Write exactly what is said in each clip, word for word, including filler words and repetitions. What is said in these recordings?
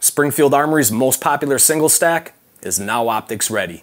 Springfield Armory's most popular single stack is now optics ready.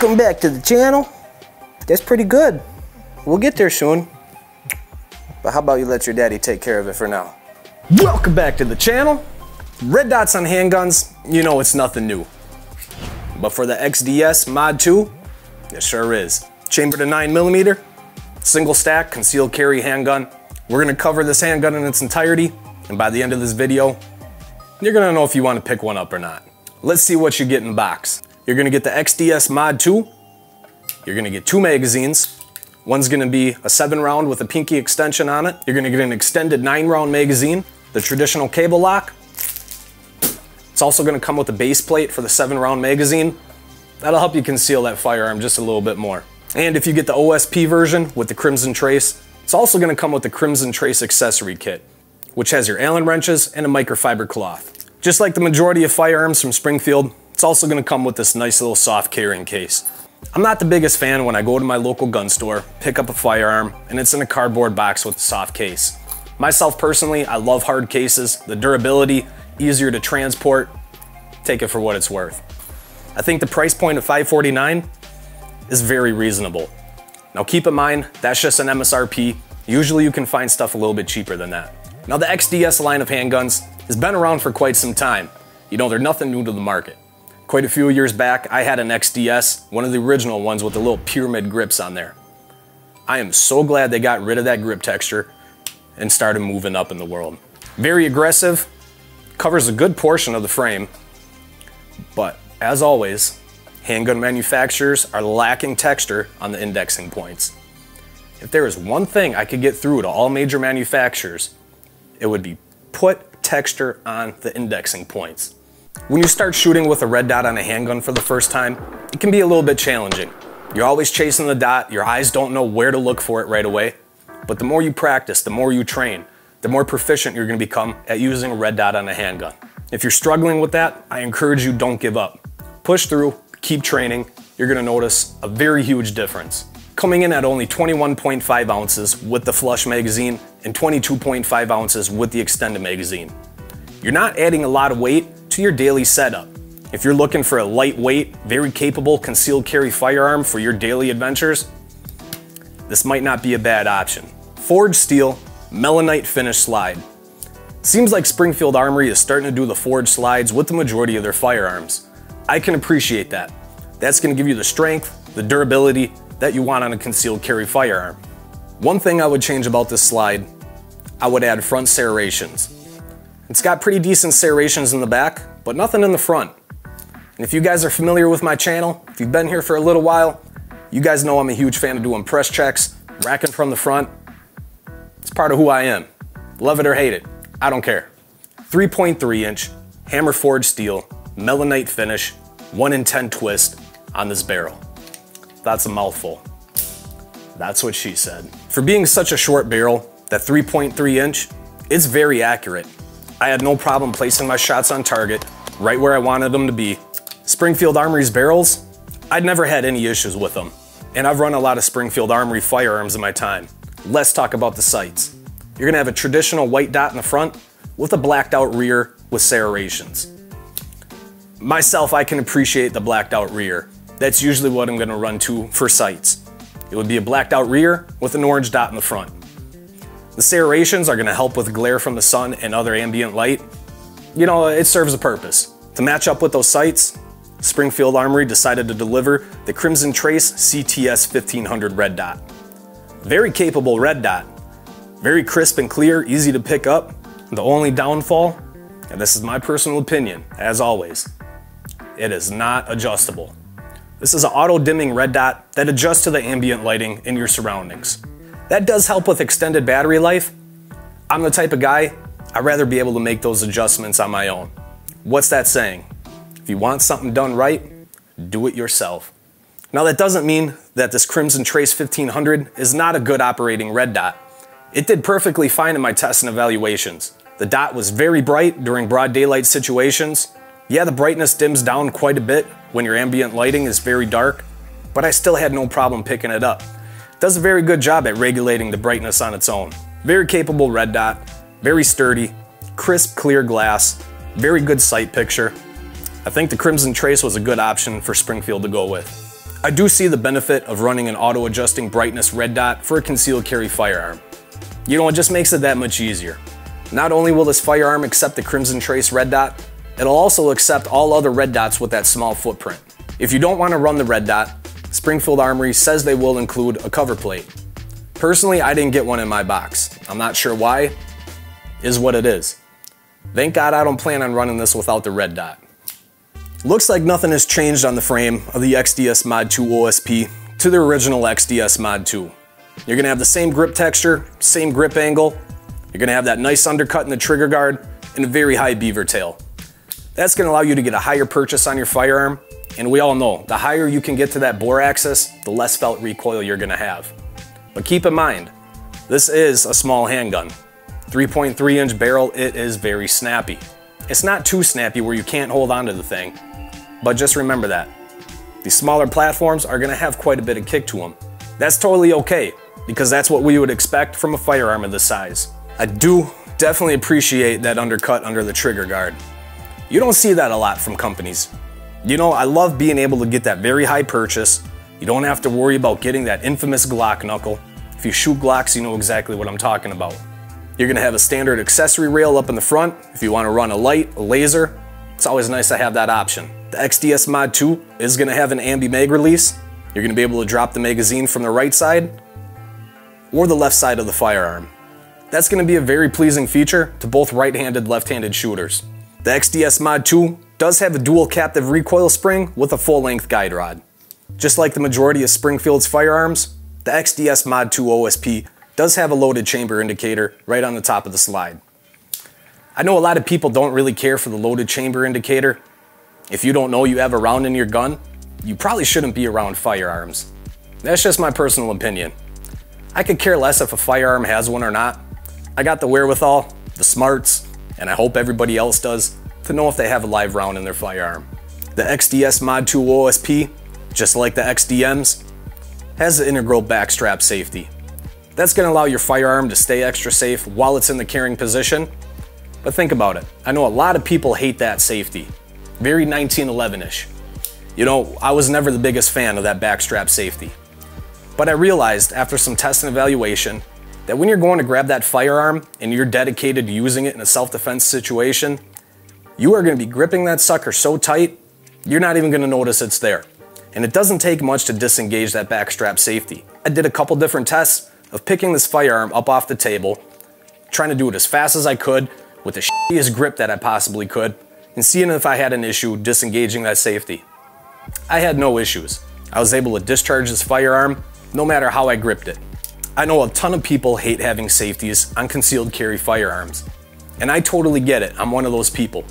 Welcome back to the channel. That's pretty good. We'll get there soon. But how about you let your daddy take care of it for now? Welcome back to the channel. Red dots on handguns, you know it's nothing new. But for the X D S Mod two, it sure is. Chambered to nine millimeter, single stack, concealed carry handgun. We're gonna cover this handgun in its entirety, and by the end of this video, you're gonna know if you wanna pick one up or not. Let's see what you get in the box. You're gonna get the X D S Mod two, you're gonna get two magazines. One's gonna be a seven round with a pinky extension on it. You're gonna get an extended nine round magazine, the traditional cable lock. It's also gonna come with a base plate for the seven round magazine. That'll help you conceal that firearm just a little bit more. And if you get the O S P version with the Crimson Trace, it's also gonna come with the Crimson Trace accessory kit, which has your Allen wrenches and a microfiber cloth. Just like the majority of firearms from Springfield, it's also gonna come with this nice little soft carrying case. I'm not the biggest fan when I go to my local gun store, pick up a firearm, and it's in a cardboard box with a soft case. Myself personally, I love hard cases, the durability, easier to transport, take it for what it's worth. I think the price point of five forty-nine is very reasonable. Now keep in mind, that's just an M S R P. Usually you can find stuff a little bit cheaper than that. Now the X D S line of handguns has been around for quite some time. You know, they're nothing new to the market. Quite a few years back, I had an X D S, one of the original ones with the little pyramid grips on there. I am so glad they got rid of that grip texture and started moving up in the world. Very aggressive, covers a good portion of the frame, but as always, handgun manufacturers are lacking texture on the indexing points. If there is one thing I could get through to all major manufacturers, it would be put texture on the indexing points. When you start shooting with a red dot on a handgun for the first time, it can be a little bit challenging. You're always chasing the dot, your eyes don't know where to look for it right away. But the more you practice, the more you train, the more proficient you're gonna become at using a red dot on a handgun. If you're struggling with that, I encourage you, don't give up. Push through, keep training, you're gonna notice a very huge difference. Coming in at only twenty-one point five ounces with the flush magazine and twenty-two point five ounces with the extended magazine. You're not adding a lot of weight to your daily setup. If you're looking for a lightweight, very capable concealed carry firearm for your daily adventures, this might not be a bad option. Forged steel, melanite finish slide. Seems like Springfield Armory is starting to do the forged slides with the majority of their firearms. I can appreciate that. That's gonna give you the strength, the durability that you want on a concealed carry firearm. One thing I would change about this slide, I would add front serrations. It's got pretty decent serrations in the back, but nothing in the front. And if you guys are familiar with my channel, if you've been here for a little while, you guys know I'm a huge fan of doing press checks, racking from the front. It's part of who I am. Love it or hate it, I don't care. three point three inch, hammer forged steel, melanite finish, one in ten twist on this barrel. That's a mouthful. That's what she said. For being such a short barrel, that three point three inch, it's very accurate. I had no problem placing my shots on target, right where I wanted them to be. Springfield Armory's barrels, I'd never had any issues with them. And I've run a lot of Springfield Armory firearms in my time. Let's talk about the sights. You're gonna have a traditional white dot in the front with a blacked out rear with serrations. Myself, I can appreciate the blacked out rear. That's usually what I'm gonna run to for sights. It would be a blacked out rear with an orange dot in the front. The serrations are gonna help with glare from the sun and other ambient light. You know, it serves a purpose. To match up with those sights, Springfield Armory decided to deliver the Crimson Trace C T S fifteen hundred red dot. Very capable red dot. Very crisp and clear, easy to pick up. The only downfall, and this is my personal opinion, as always, it is not adjustable. This is an auto-dimming red dot that adjusts to the ambient lighting in your surroundings. That does help with extended battery life. I'm the type of guy, I'd rather be able to make those adjustments on my own. What's that saying? If you want something done right, do it yourself. Now that doesn't mean that this Crimson Trace fifteen hundred is not a good operating red dot. It did perfectly fine in my tests and evaluations. The dot was very bright during broad daylight situations. Yeah, the brightness dims down quite a bit when your ambient lighting is very dark, but I still had no problem picking it up. It does a very good job at regulating the brightness on its own. Very capable red dot, very sturdy, crisp clear glass, very good sight picture. I think the Crimson Trace was a good option for Springfield to go with. I do see the benefit of running an auto-adjusting brightness red dot for a concealed carry firearm. You know, it just makes it that much easier. Not only will this firearm accept the Crimson Trace red dot, it'll also accept all other red dots with that small footprint. If you don't want to run the red dot, Springfield Armory says they will include a cover plate. Personally, I didn't get one in my box. I'm not sure why. Is what it is. Thank God I don't plan on running this without the red dot. Looks like nothing has changed on the frame of the X D S Mod two O S P to the original X D S Mod two. You're gonna have the same grip texture, same grip angle. You're gonna have that nice undercut in the trigger guard and a very high beaver tail. That's gonna allow you to get a higher purchase on your firearm. And we all know, the higher you can get to that bore axis, the less felt recoil you're gonna have. But keep in mind, this is a small handgun. three point three inch barrel, it is very snappy. It's not too snappy where you can't hold onto the thing. But just remember that. These smaller platforms are gonna have quite a bit of kick to them. That's totally okay, because that's what we would expect from a firearm of this size. I do definitely appreciate that undercut under the trigger guard. You don't see that a lot from companies. You know, I love being able to get that very high purchase. You don't have to worry about getting that infamous Glock knuckle. If you shoot Glocks, you know exactly what I'm talking about. You're gonna have a standard accessory rail up in the front. If you wanna run a light, a laser, it's always nice to have that option. The X D S Mod two is gonna have an ambi-mag release. You're gonna be able to drop the magazine from the right side or the left side of the firearm. That's gonna be a very pleasing feature to both right-handed, left-handed shooters. The X D S Mod two does have a dual captive recoil spring with a full-length guide rod. Just like the majority of Springfield's firearms, the X D S Mod two O S P does have a loaded chamber indicator right on the top of the slide. I know a lot of people don't really care for the loaded chamber indicator. If you don't know you have a round in your gun, you probably shouldn't be around firearms. That's just my personal opinion. I could care less if a firearm has one or not. I got the wherewithal, the smarts, and I hope everybody else does, to know if they have a live round in their firearm. The X D S Mod two O S P, just like the X D Ms, has the integral backstrap safety. That's gonna allow your firearm to stay extra safe while it's in the carrying position. But think about it. I know a lot of people hate that safety. Very nineteen eleven-ish. You know, I was never the biggest fan of that backstrap safety. But I realized after some test and evaluation that when you're going to grab that firearm and you're dedicated to using it in a self-defense situation, you are going to be gripping that sucker so tight, you're not even going to notice it's there. And it doesn't take much to disengage that backstrap safety. I did a couple different tests of picking this firearm up off the table, trying to do it as fast as I could with the shittiest grip that I possibly could, and seeing if I had an issue disengaging that safety. I had no issues. I was able to discharge this firearm no matter how I gripped it. I know a ton of people hate having safeties on concealed carry firearms, and I totally get it. I'm one of those people.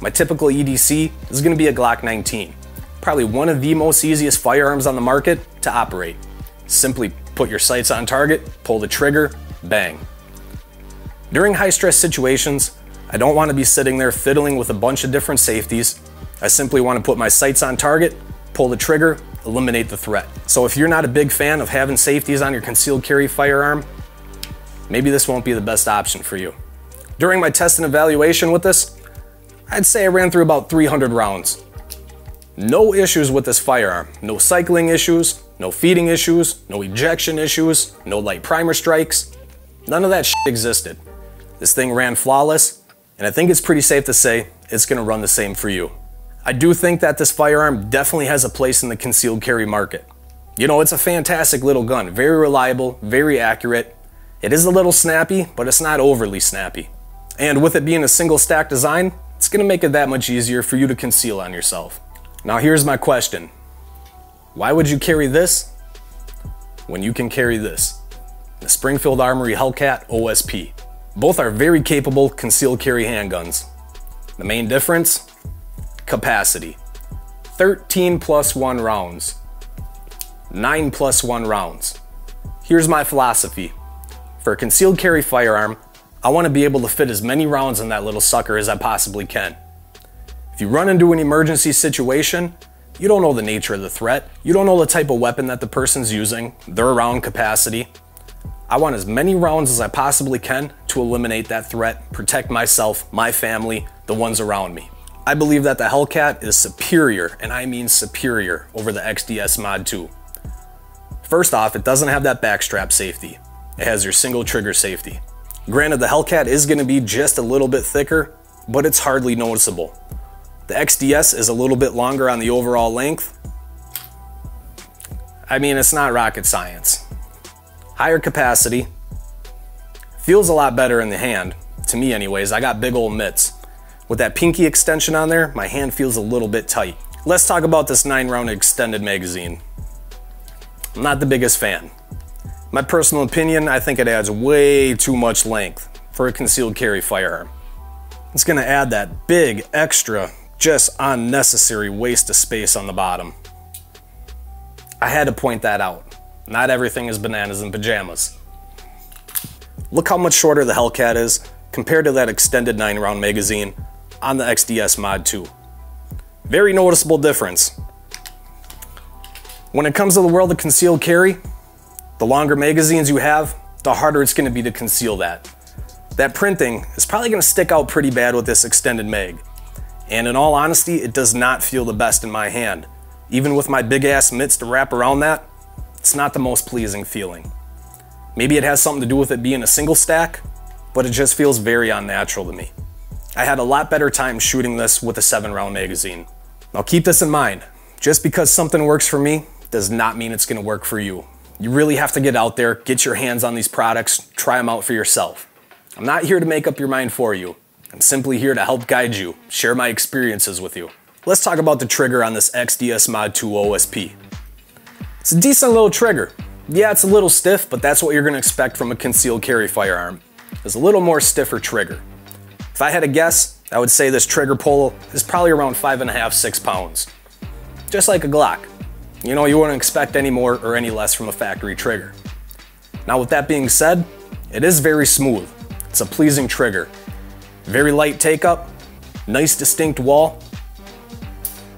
My typical E D C is gonna be a Glock nineteen, probably one of the most easiest firearms on the market to operate. Simply put your sights on target, pull the trigger, bang. During high stress situations, I don't want to be sitting there fiddling with a bunch of different safeties. I simply want to put my sights on target, pull the trigger, eliminate the threat. So if you're not a big fan of having safeties on your concealed carry firearm, maybe this won't be the best option for you. During my test and evaluation with this, I'd say I ran through about three hundred rounds. No issues with this firearm. No cycling issues, no feeding issues, no ejection issues, no light primer strikes. None of that shit existed. This thing ran flawless. And I think it's pretty safe to say it's gonna run the same for you. I do think that this firearm definitely has a place in the concealed carry market. You know, it's a fantastic little gun, very reliable, very accurate. It is a little snappy, but it's not overly snappy. And with it being a single stack design, it's gonna make it that much easier for you to conceal on yourself. Now here's my question. Why would you carry this when you can carry this? the Springfield Armory Hellcat O S P. Both are very capable concealed carry handguns. The main difference? Capacity. thirteen plus one rounds. nine plus one rounds. Here's my philosophy. For a concealed carry firearm, I want to be able to fit as many rounds in that little sucker as I possibly can. If you run into an emergency situation, you don't know the nature of the threat, you don't know the type of weapon that the person's using, their round capacity. I want as many rounds as I possibly can to eliminate that threat, protect myself, my family, the ones around me. I believe that the Hellcat is superior, and I mean superior, over the X D S Mod two. First off, it doesn't have that backstrap safety. It has your single trigger safety. Granted, the Hellcat is going to be just a little bit thicker, but it's hardly noticeable. The X D S is a little bit longer on the overall length. I mean, it's not rocket science. Higher capacity. Feels a lot better in the hand. To me anyways, I got big old mitts. With that pinky extension on there, my hand feels a little bit tight. Let's talk about this nine round extended magazine. I'm not the biggest fan. My personal opinion, I think it adds way too much length for a concealed carry firearm. It's gonna add that big extra just unnecessary waste of space on the bottom. I had to point that out. Not everything is bananas and pajamas. Look how much shorter the Hellcat is compared to that extended nine round magazine on the X D S Mod two. Very noticeable difference. When it comes to the world of concealed carry, the longer magazines you have, the harder it's gonna be to conceal that. That printing is probably gonna stick out pretty bad with this extended mag. And in all honesty, it does not feel the best in my hand. Even with my big ass mitts to wrap around that, it's not the most pleasing feeling. Maybe it has something to do with it being a single stack, but it just feels very unnatural to me. I had a lot better time shooting this with a seven round magazine. Now keep this in mind, just because something works for me does not mean it's gonna work for you. You really have to get out there, get your hands on these products, try them out for yourself. I'm not here to make up your mind for you. I'm simply here to help guide you, share my experiences with you. Let's talk about the trigger on this X D S Mod two O S P. It's a decent little trigger. Yeah, it's a little stiff, but that's what you're gonna expect from a concealed carry firearm. It's a little more stiffer trigger. If I had a guess, I would say this trigger pull is probably around five and a half, six pounds. Just like a Glock. You know, you wouldn't expect any more or any less from a factory trigger. Now with that being said, it is very smooth. It's a pleasing trigger. Very light take up, nice distinct wall,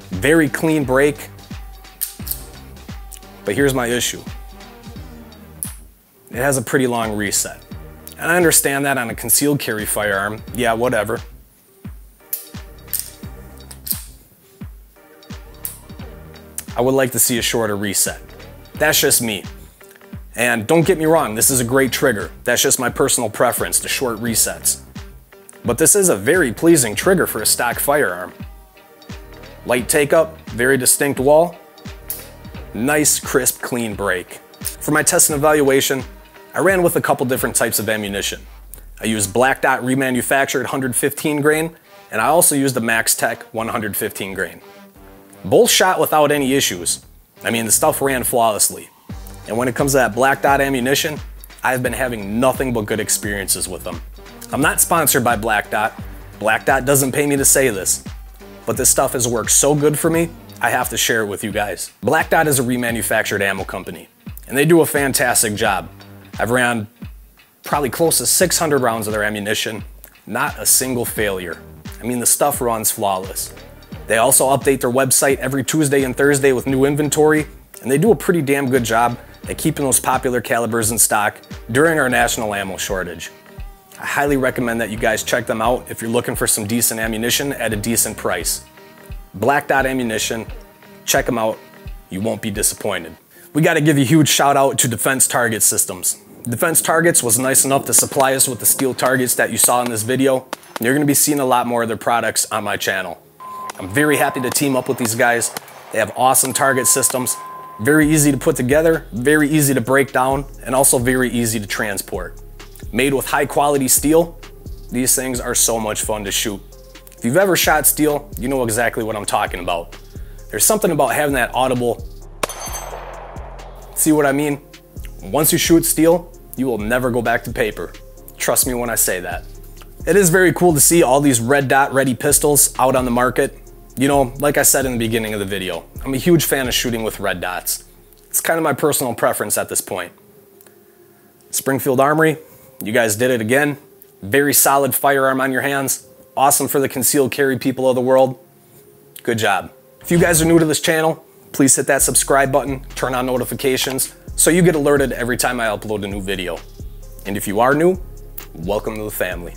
very clean break. But here's my issue. It has a pretty long reset. And I understand that on a concealed carry firearm, yeah, whatever. I would like to see a shorter reset. That's just me. And don't get me wrong, this is a great trigger. That's just my personal preference, the short resets. But this is a very pleasing trigger for a stock firearm. Light take up, very distinct wall, nice, crisp, clean break. For my test and evaluation, I ran with a couple different types of ammunition. I used Black Dot remanufactured one hundred fifteen grain, and I also used the Max Tech one hundred fifteen grain. Both shot without any issues. I mean, the stuff ran flawlessly. And when it comes to that Black Dot ammunition, I've been having nothing but good experiences with them. I'm not sponsored by Black Dot. Black Dot doesn't pay me to say this, but this stuff has worked so good for me, I have to share it with you guys. Black Dot is a remanufactured ammo company, and they do a fantastic job. I've ran probably close to six hundred rounds of their ammunition, not a single failure. I mean, the stuff runs flawless. They also update their website every Tuesday and Thursday with new inventory, and they do a pretty damn good job at keeping those popular calibers in stock during our national ammo shortage. I highly recommend that you guys check them out if you're looking for some decent ammunition at a decent price. Black Dot ammunition, check them out, you won't be disappointed. We gotta give a huge shout out to Defense Target Systems. Defense Targets was nice enough to supply us with the steel targets that you saw in this video. You're gonna be seeing a lot more of their products on my channel. I'm very happy to team up with these guys. They have awesome target systems, very easy to put together, very easy to break down, and also very easy to transport. Made with high quality steel, these things are so much fun to shoot. If you've ever shot steel, you know exactly what I'm talking about. There's something about having that audible, see what I mean? Once you shoot steel, you will never go back to paper. Trust me when I say that. It is very cool to see all these red dot ready pistols out on the market. You know, like I said in the beginning of the video, I'm a huge fan of shooting with red dots. It's kind of my personal preference at this point. Springfield Armory, you guys did it again. Very solid firearm on your hands. Awesome for the concealed carry people of the world. Good job. If you guys are new to this channel, please hit that subscribe button, turn on notifications, so you get alerted every time I upload a new video. And if you are new, welcome to the family.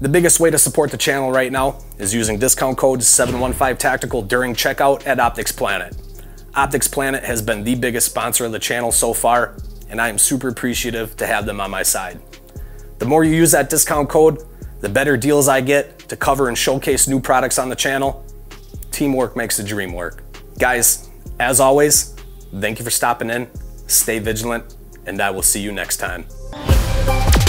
The biggest way to support the channel right now is using discount code seven one five tactical during checkout at OpticsPlanet. OpticsPlanet has been the biggest sponsor of the channel so far, and I am super appreciative to have them on my side. The more you use that discount code, the better deals I get to cover and showcase new products on the channel. Teamwork makes the dream work. Guys, as always, thank you for stopping in, stay vigilant, and I will see you next time.